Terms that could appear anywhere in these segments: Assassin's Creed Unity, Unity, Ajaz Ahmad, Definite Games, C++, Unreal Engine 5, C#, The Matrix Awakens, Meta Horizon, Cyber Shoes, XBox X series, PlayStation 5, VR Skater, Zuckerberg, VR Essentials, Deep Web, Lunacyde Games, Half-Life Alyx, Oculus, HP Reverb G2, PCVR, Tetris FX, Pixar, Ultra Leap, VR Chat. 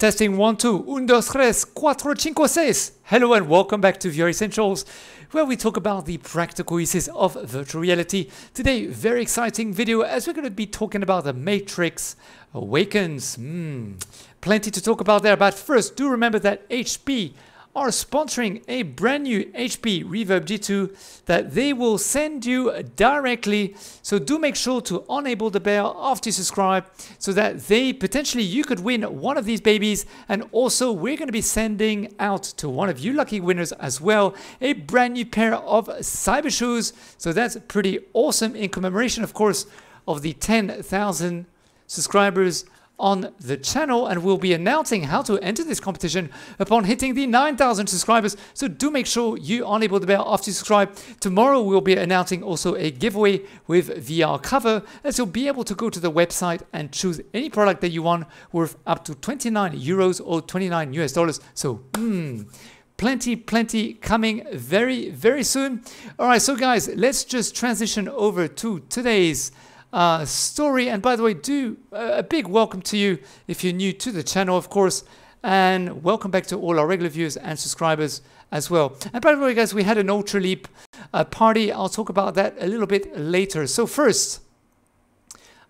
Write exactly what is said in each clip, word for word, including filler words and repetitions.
Testing one, two, un, dos, tres, cuatro, cinco, seis. Hello and welcome back to V R Essentials, where we talk about the practical uses of virtual reality. Today, very exciting video as we're going to be talking about The Matrix Awakens. Mm, plenty to talk about there, but first, do remember that H P are sponsoring a brand new H P Reverb G two that they will send you directly. So do make sure to enable the bell after you subscribe so that they potentially you could win one of these babies. And also we're going to be sending out to one of you lucky winners as well a brand new pair of Cyber Shoes. So that's pretty awesome in commemoration, of course, of the ten thousand subscribers on the channel, and we'll be announcing how to enter this competition upon hitting the nine thousand subscribers. So do make sure you enable the bell after you subscribe. Tomorrow we'll be announcing also a giveaway with V R cover, as you'll be able to go to the website and choose any product that you want worth up to twenty-nine euros or twenty-nine U S dollars. So mm, plenty, plenty coming very, very soon. All right, so guys, let's just transition over to today's Uh, story. And by the way, do uh, a big welcome to you if you're new to the channel, of course, and welcome back to all our regular viewers and subscribers as well. And by the way, guys, we had an Ultra Leap uh, party. I'll talk about that a little bit later. So first,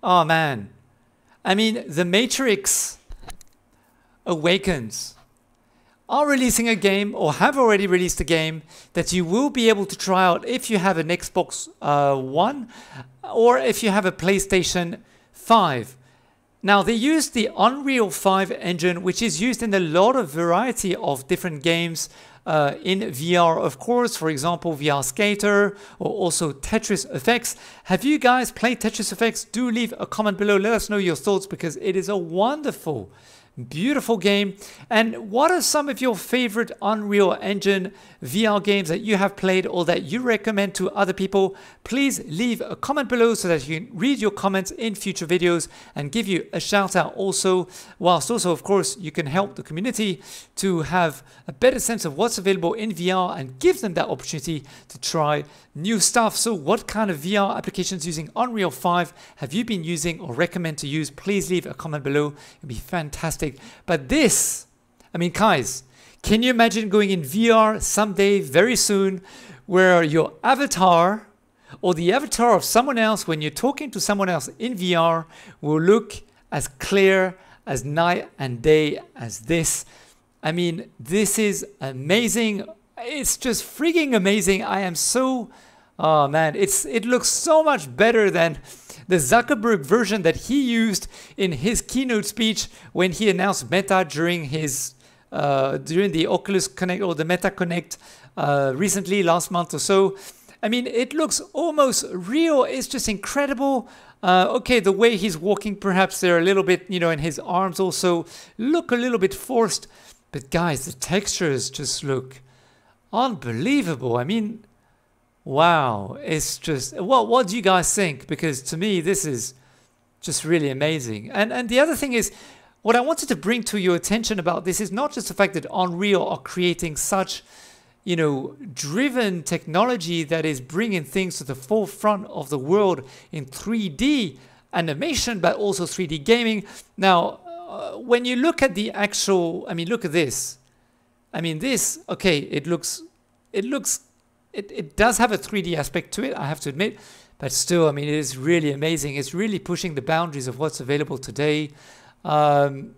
oh man, I mean, The Matrix Awakens are releasing a game, or have already released a game, that you will be able to try out if you have an Xbox uh, One or if you have a PlayStation five. Now, they used the Unreal five engine, which is used in a lot of variety of different games uh, in V R, of course. For example, V R Skater, or also Tetris F X. Have you guys played Tetris F X? Do leave a comment below. Let us know your thoughts, because it is a wonderful, beautiful game. And what are some of your favorite Unreal Engine V R games that you have played or that you recommend to other people? Please leave a comment below so that you can read your comments in future videos and give you a shout out also, whilst also, of course, you can help the community to have a better sense of what's available in V R and give them that opportunity to try new stuff. So what kind of V R applications using Unreal five have you been using or recommend to use? Please leave a comment below. It'd be fantastic. But this, I mean, guys, can you imagine going in V R someday, very soon, where your avatar or the avatar of someone else, when you're talking to someone else in V R, will look as clear as night and day as this? I mean, this is amazing. It's just freaking amazing. I am so, oh man, it's it looks so much better than the Zuckerberg version that he used in his keynote speech when he announced Meta during his uh, during the Oculus Connect or the Meta Connect uh, recently last month or so. I mean, it looks almost real. It's just incredible. Uh, okay, the way he's walking, perhaps they're a little bit, you know, and his arms also look a little bit forced. But guys, the textures just look unbelievable. I mean, wow, it's just, what what do you guys think? Because to me, this is just really amazing. And and the other thing is, what I wanted to bring to your attention about this is not just the fact that Unreal are creating such, you know, driven technology that is bringing things to the forefront of the world in three D animation, but also three D gaming. Now, uh, when you look at the actual, I mean, look at this. I mean, this, okay, it looks, it looks It, it does have a three D aspect to it, I have to admit, but still, I mean, it is really amazing. It's really pushing the boundaries of what's available today. Um,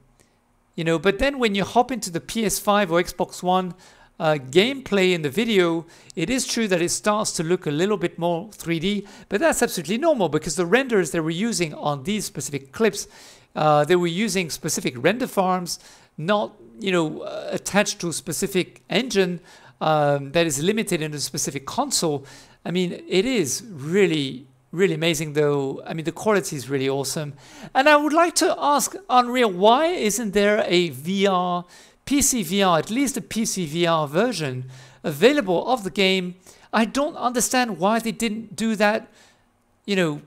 you know, but then when you hop into the P S five or Xbox One uh, gameplay in the video, it is true that it starts to look a little bit more three D, but that's absolutely normal because the renders that we're using on these specific clips, uh, they were using specific render farms, not, you know, uh, attached to a specific engine. Um, that is limited in a specific console. I mean, it is really, really amazing though. I mean, the quality is really awesome. And I would like to ask Unreal, why isn't there a V R, P C V R, at least a P C V R version available of the game? I don't understand why they didn't do that, you know,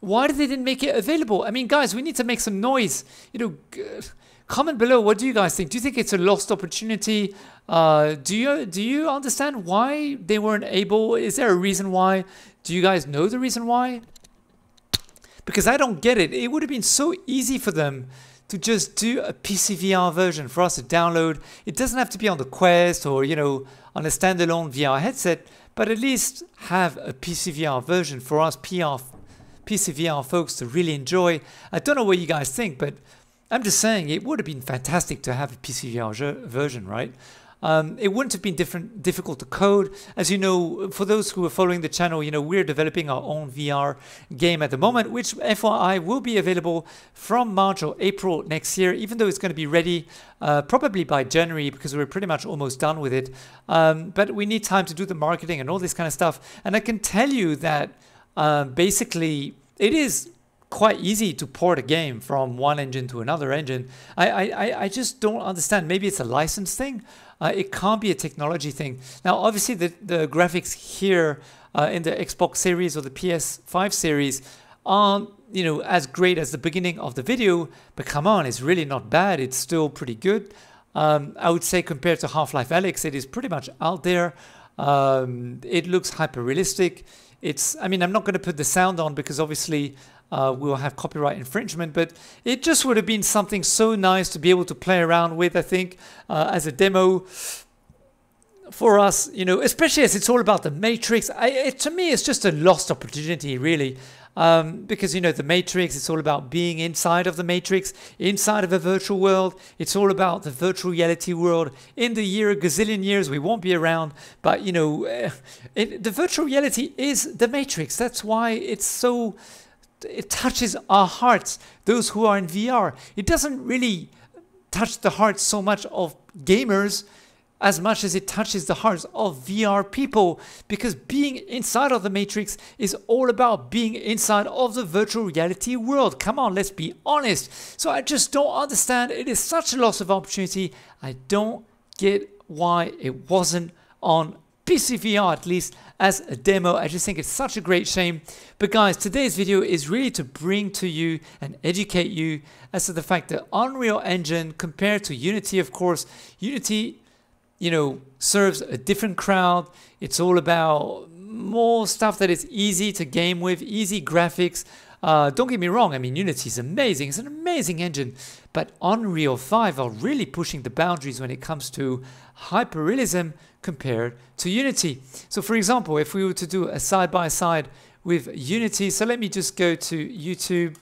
why they didn't make it available. I mean, guys, we need to make some noise, you know. G Comment below, what do you guys think? Do you think it's a lost opportunity? Uh, do you do you understand why they weren't able? Is there a reason why? Do you guys know the reason why? Because I don't get it. It would have been so easy for them to just do a P C V R version for us to download. It doesn't have to be on the Quest or, you know, on a standalone V R headset, but at least have a P C V R version for us P C V R folks to really enjoy. I don't know what you guys think, but I'm just saying it would have been fantastic to have a P C V R version, right? Um, it wouldn't have been different, difficult to code. As you know, for those who are following the channel, you know, we're developing our own V R game at the moment, which F Y I will be available from March or April next year, even though it's going to be ready uh, probably by January because we're pretty much almost done with it. Um, but we need time to do the marketing and all this kind of stuff. And I can tell you that uh, basically it is quite easy to port a game from one engine to another engine. I, I, I just don't understand. Maybe it's a license thing. Uh, it can't be a technology thing. Now, obviously, the, the graphics here uh, in the Xbox series or the P S five series aren't, you know, as great as the beginning of the video, but come on, it's really not bad. It's still pretty good. Um, I would say compared to Half-Life Alyx, it is pretty much out there. Um, it looks hyper-realistic. It's, I mean, I'm not going to put the sound on because obviously uh, we'll have copyright infringement, but it just would have been something so nice to be able to play around with, I think, uh, as a demo for us, you know, especially as it's all about The Matrix. I, it, to me, it's just a lost opportunity, really, um, because, you know, The Matrix, it's all about being inside of The Matrix, inside of a virtual world. It's all about the virtual reality world. In the year, a gazillion years, we won't be around, but, you know, it, the virtual reality is The Matrix. That's why it's so, it touches our hearts, those who are in V R. It doesn't really touch the hearts so much of gamers as much as it touches the hearts of V R people, because being inside of The Matrix is all about being inside of the virtual reality world. Come on, let's be honest. So I just don't understand. It is such a loss of opportunity. I don't get why it wasn't on P C V R, at least as a demo. I just think it's such a great shame. But guys, today's video is really to bring to you and educate you as to the fact that Unreal Engine, compared to Unity, of course, Unity, you know, serves a different crowd. It's all about more stuff that is easy to game with, easy graphics. Uh, don't get me wrong, I mean, Unity is amazing. It's an amazing engine. But Unreal five are really pushing the boundaries when it comes to hyperrealism compared to Unity. So, for example, if we were to do a side-by-side with Unity, so let me just go to youtube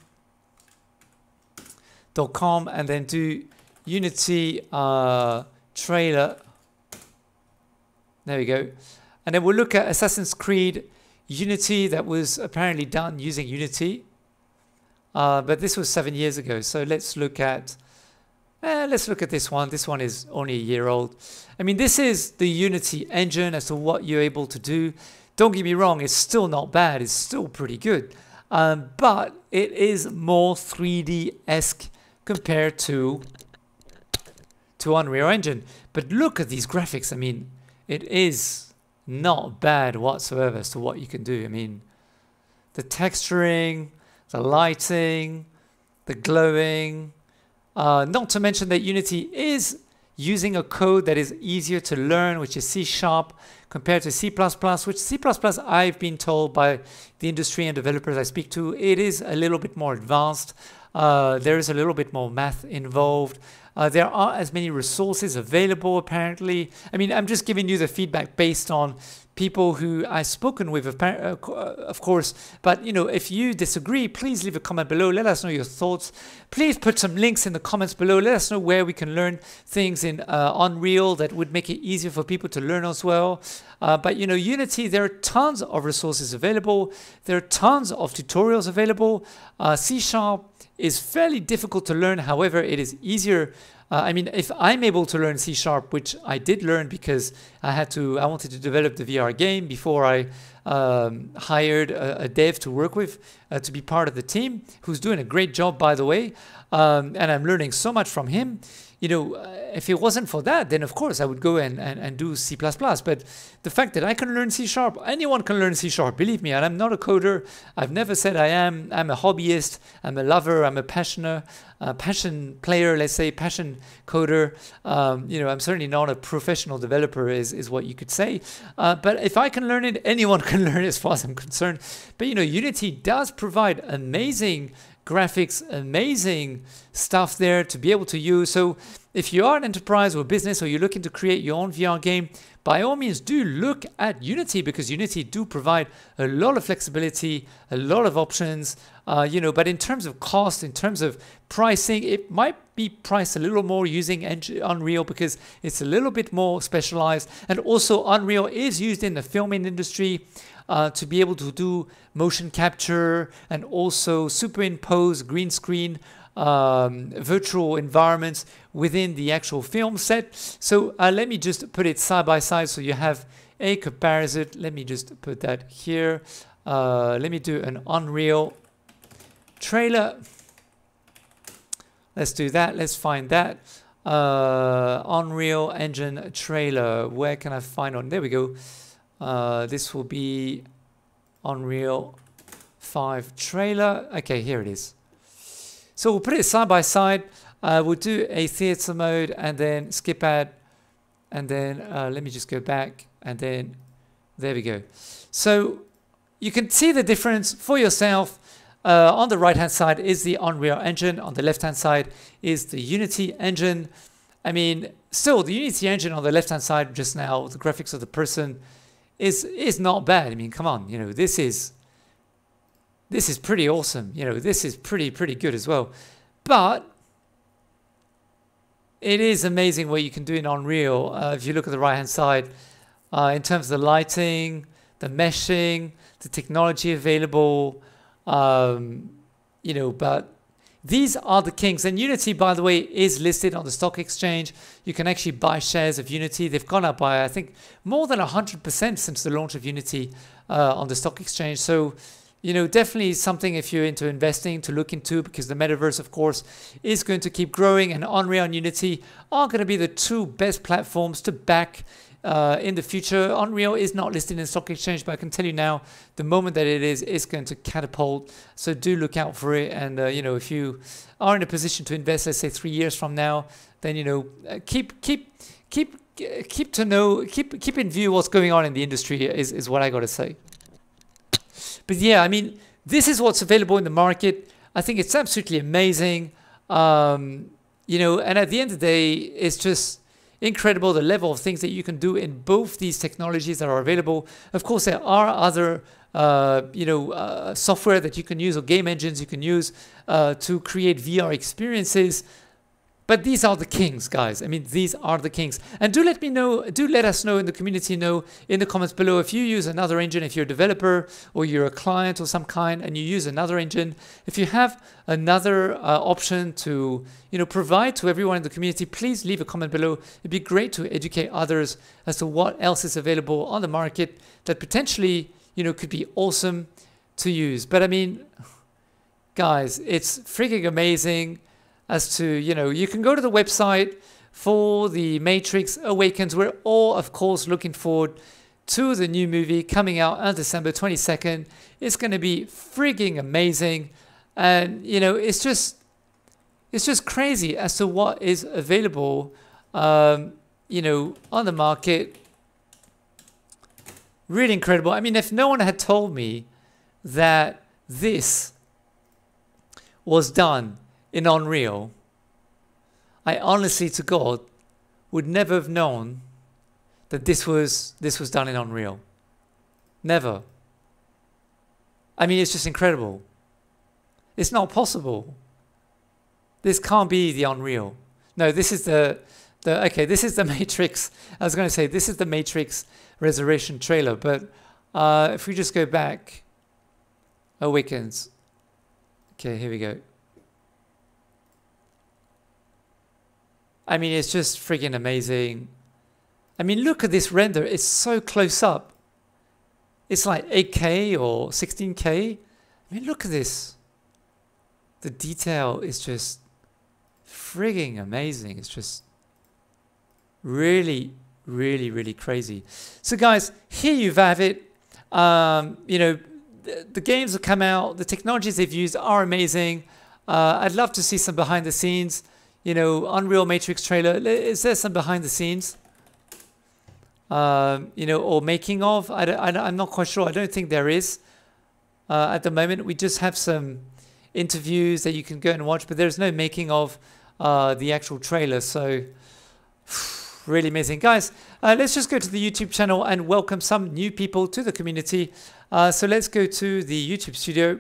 dot com and then do Unity uh, trailer. There we go. And then we'll look at Assassin's Creed Unity that was apparently done using Unity. Uh, but this was seven years ago. So let's look at eh, let's look at this one. This one is only a year old. I mean, this is the Unity engine as to what you're able to do. Don't get me wrong, it's still not bad. It's still pretty good. Um, but it is more three D-esque compared to, to Unreal Engine. But look at these graphics. I mean, it is not bad whatsoever as to what you can do. I mean, the texturing, the lighting, the glowing, uh, not to mention that Unity is using a code that is easier to learn, which is C sharp compared to C plus plus, which C plus plus, I've been told by the industry and developers I speak to, it is a little bit more advanced. Uh, there is a little bit more math involved. Uh, there are as many resources available, apparently. I mean, I'm just giving you the feedback based on people who I've spoken with, of course. But, you know, if you disagree, please leave a comment below. Let us know your thoughts. Please put some links in the comments below. Let us know where we can learn things in uh, Unreal that would make it easier for people to learn as well. Uh, but, you know, Unity, there are tons of resources available. There are tons of tutorials available. Uh, C sharp is fairly difficult to learn. However, it is easier. Uh, I mean, if I'm able to learn C sharp, which I did learn because I had to, I wanted to develop the V R game before I um, hired a, a dev to work with, uh, to be part of the team, who's doing a great job, by the way. Um, and I'm learning so much from him. You know, if it wasn't for that, then of course I would go and, and, and do C plus plus. But the fact that I can learn C sharp, anyone can learn C sharp, believe me. And I'm not a coder. I've never said I am. I'm a hobbyist. I'm a lover. I'm a passioner, uh, passion player, let's say, passion coder. Um, you know, I'm certainly not a professional developer is, is what you could say. Uh, but if I can learn it, anyone can learn it as far as I'm concerned. But, you know, Unity does provide amazing graphics, amazing stuff there to be able to use. So if you are an enterprise or business, or you're looking to create your own V R game, by all means do look at Unity, because Unity do provide a lot of flexibility, a lot of options, uh, you know, but in terms of cost, in terms of pricing, it might be priced a little more using Unreal because it's a little bit more specialized. And also Unreal is used in the filming industry uh, to be able to do motion capture and also superimpose green screen Um, virtual environments within the actual film set. So uh, let me just put it side by side so you have a comparison. Let me just put that here. Uh, let me do an Unreal trailer. Let's do that. Let's find that. Uh, Unreal Engine trailer. Where can I find on? There we go. Uh, this will be Unreal five trailer. Okay, here it is. So we'll put it side by side. Uh, we'll do a theater mode and then skip ad. And then uh, let me just go back. And then there we go. So you can see the difference for yourself. Uh, on the right-hand side is the Unreal Engine. On the left-hand side is the Unity Engine. I mean, still the Unity Engine on the left-hand side just now, the graphics of the person is, is not bad. I mean, come on, you know, this is... This is pretty awesome. You know, this is pretty, pretty good as well. But it is amazing what you can do in Unreal. Uh, if you look at the right-hand side, uh, in terms of the lighting, the meshing, the technology available, um, you know, but these are the kings. And Unity, by the way, is listed on the stock exchange. You can actually buy shares of Unity. They've gone up by, I think, more than one hundred percent since the launch of Unity uh, on the stock exchange. So, you know, definitely something if you're into investing to look into, because the metaverse, of course, is going to keep growing, and Unreal and Unity are going to be the two best platforms to back uh, in the future. Unreal is not listed in the stock exchange, but I can tell you now, the moment that it is, it's going to catapult. So do look out for it. And, uh, you know, if you are in a position to invest, let's say three years from now, then, you know, keep, keep, keep, keep to know, keep, keep in view what's going on in the industry is, is what I got to say. But yeah, I mean, this is what's available in the market. I think it's absolutely amazing. Um, you know, and at the end of the day, it's just incredible the level of things that you can do in both these technologies that are available. Of course, there are other, uh, you know, uh, software that you can use, or game engines you can use uh, to create V R experiences. But these are the kings, guys. I mean, these are the kings. And do let me know, do let us know in the community know in the comments below if you use another engine, if you're a developer or you're a client or some kind and you use another engine. If you have another uh, option to, you know, provide to everyone in the community, please leave a comment below. It'd be great to educate others as to what else is available on the market that potentially, you know, could be awesome to use. But I mean, guys, it's freaking amazing. As to, you know, you can go to the website for The Matrix Awakens. We're all, of course, looking forward to the new movie coming out on December twenty-second. It's going to be frigging amazing. And, you know, it's just, it's just crazy as to what is available, um, you know, on the market. Really incredible. I mean, if no one had told me that this was done in Unreal, I honestly to God would never have known that this was this was done in Unreal. Never. I mean, it's just incredible. It's not possible. This can't be the Unreal. No, this is the the okay, this is the Matrix. I was gonna say this is the Matrix Resurrection trailer, but uh if we just go back, Awakens. Okay, here we go. I mean, it's just freaking amazing. I mean, look at this render. It's so close up. It's like eight K or sixteen K. I mean, look at this. The detail is just frigging amazing. It's just really, really, really crazy. So guys, here you have it. Um, you know, the, the games have come out. The technologies they've used are amazing. Uh, I'd love to see some behind the scenes. You know, Unreal Matrix trailer, is there some behind the scenes? Um, you know, or making of? I don't, I don't, I'm not quite sure. I don't think there is. Uh, at the moment, we just have some interviews that you can go and watch, but there's no making of uh, the actual trailer, so really amazing. Guys, uh, let's just go to the YouTube channel and welcome some new people to the community. Uh, so let's go to the YouTube studio,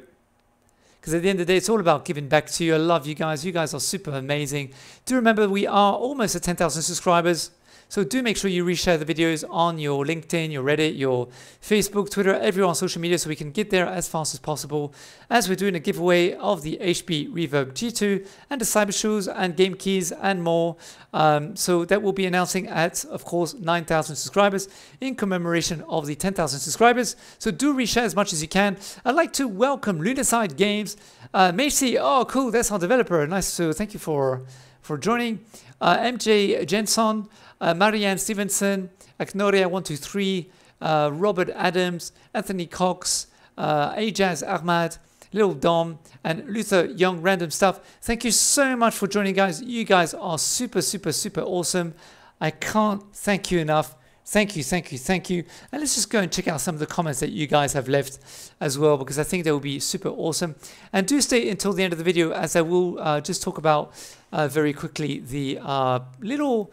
because at the end of the day, it's all about giving back to you. I love you guys. You guys are super amazing. Do remember, we are almost at ten thousand subscribers. So do make sure you reshare the videos on your LinkedIn, your Reddit, your Facebook, Twitter, everywhere on social media so we can get there as fast as possible, as we're doing a giveaway of the H P Reverb G two and the Cyber Shoes and game keys and more. Um, so that will be announcing at, of course, nine thousand subscribers in commemoration of the ten thousand subscribers. So do reshare as much as you can. I'd like to welcome Lunacyde Games. Uh, Macy, oh, cool, that's our developer. Nice, to thank you for, for joining. Uh, M J Jensen. Uh, Marianne Stevenson, Agnoria one two three, uh, Robert Adams, Anthony Cox, uh, Ajaz Ahmad, Little Dom, and Luther Young Random Stuff. Thank you so much for joining, guys. You guys are super, super, super awesome. I can't thank you enough. Thank you, thank you, thank you. And let's just go and check out some of the comments that you guys have left as well, because I think they will be super awesome. And do stay until the end of the video, as I will uh, just talk about uh, very quickly the uh, little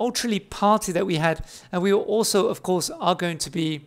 Ultra Leap party that we had, and we also, of course, are going to be,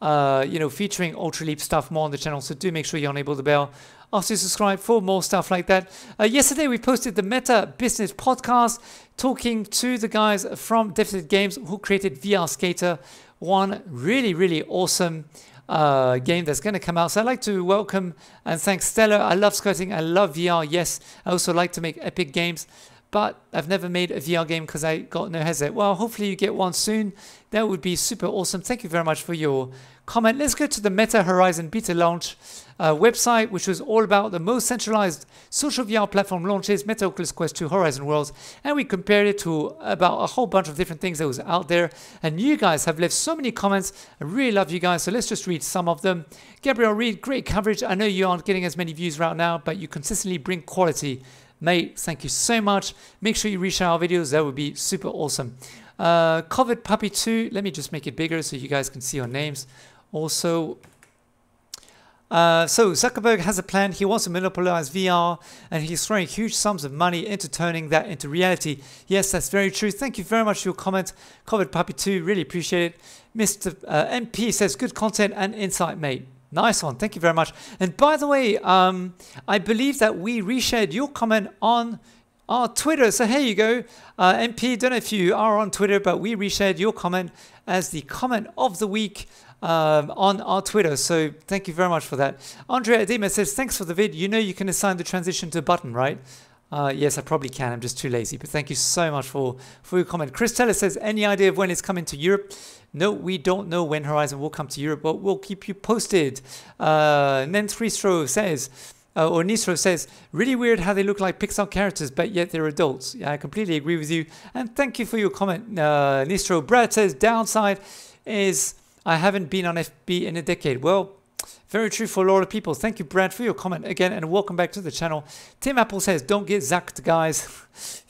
uh, you know, featuring Ultra Leap stuff more on the channel. So do make sure you enable the bell after you subscribe for more stuff like that. Uh, yesterday we posted the Meta Business Podcast, talking to the guys from Definite Games who created V R Skater, one really, really awesome Uh, game that's going to come out. So I'd like to welcome and thank Stella. I love skating. I love V R. Yes, I also like to make epic games, but I've never made a V R game because I got no headset. Well, hopefully you get one soon. That would be super awesome. Thank you very much for your comment. Let's go to the Meta Horizon beta launch uh, website, which was all about the most centralized social V R platform launches, Meta Oculus Quest two, Horizon Worlds, and we compared it to about a whole bunch of different things that was out there. And you guys have left so many comments. I really love you guys, so let's just read some of them. Gabriel Reed, great coverage. I know you aren't getting as many views right now, but you consistently bring quality. Mate, thank you so much. Make sure you reshare our videos. That would be super awesome. Uh, Covered Puppy two. Let me just make it bigger so you guys can see our names. Also, uh, so Zuckerberg has a plan. He wants to monopolize V R, and he's throwing huge sums of money into turning that into reality. Yes, that's very true. Thank you very much for your comment, Covered Puppy two. Really appreciate it. Mister Uh, M P says, good content and insight, mate. Nice one. Thank you very much. And by the way, um, I believe that we reshared your comment on our Twitter. So here you go. Uh, M P, don't know if you are on Twitter, but we reshared your comment as the comment of the week um, on our Twitter. So thank you very much for that. Andrea Adema says, thanks for the vid. You know you can assign the transition to a button, right? Uh, yes, I probably can. I'm just too lazy. But thank you so much for, for your comment. Chris Teller says, any idea of when it's coming to Europe? No, we don't know when Horizon will come to Europe, but we'll keep you posted. Uh, Nentristro says, uh, or Nistro says, really weird how they look like Pixar characters, but yet they're adults. Yeah, I completely agree with you. And thank you for your comment, uh, Nistro. Brad says, downside is I haven't been on F B in a decade. Well, very true for a lot of people. Thank you, Brad, for your comment again, and welcome back to the channel. Tim Apple says, don't get zacked, guys.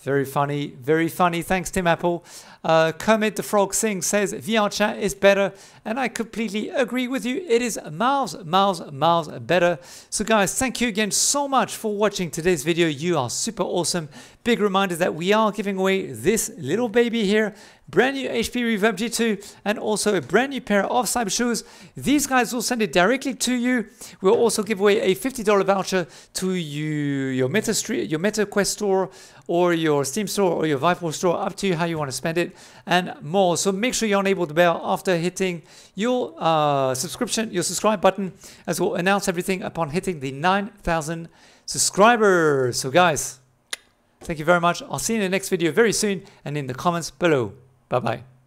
Very funny, very funny. Thanks, Tim Apple. Uh, Kermit the Frog Singh says, V R Chat is better, and I completely agree with you. It is miles, miles, miles better. So, guys, thank you again so much for watching today's video. You are super awesome. Big reminder that we are giving away this little baby here, brand new H P Reverb G two, and also a brand new pair of Cyber Shoes. These guys will send it directly to you. We'll also give away a fifty dollar voucher to you, your Meta Street, your Meta Quest store, or your Steam store, or your Vive store, up to you how you want to spend it, and more. So make sure you enable the bell after hitting your uh, subscription, your subscribe button, as we'll announce everything upon hitting the nine thousand subscribers. So guys, thank you very much. I'll see you in the next video very soon and in the comments below. Bye-bye.